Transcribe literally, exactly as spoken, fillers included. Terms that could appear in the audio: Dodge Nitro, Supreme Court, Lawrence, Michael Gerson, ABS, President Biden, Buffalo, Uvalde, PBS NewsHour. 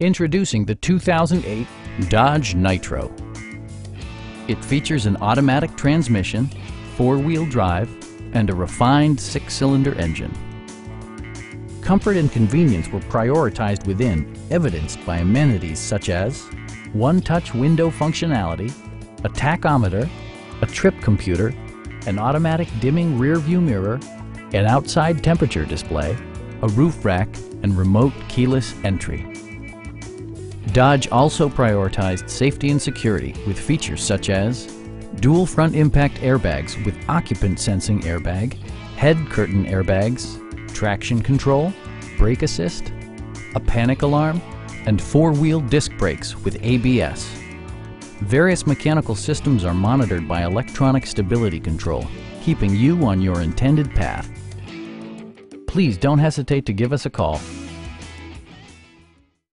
Introducing the two thousand eight Dodge Nitro. It features an automatic transmission, four-wheel drive, and a refined six-cylinder engine. Comfort and convenience were prioritized within, evidenced by amenities such as one-touch window functionality, a tachometer, a trip computer, an automatic dimming rearview mirror, an outside temperature display, a roof rack, and remote keyless entry. Dodge also prioritized safety and security with features such as dual front impact airbags with occupant sensing airbag, head curtain airbags, traction control, brake assist, a panic alarm, and four-wheel disc brakes with A B S. Various mechanical systems are monitored by electronic stability control, keeping you on your intended path. Please don't hesitate to give us a call.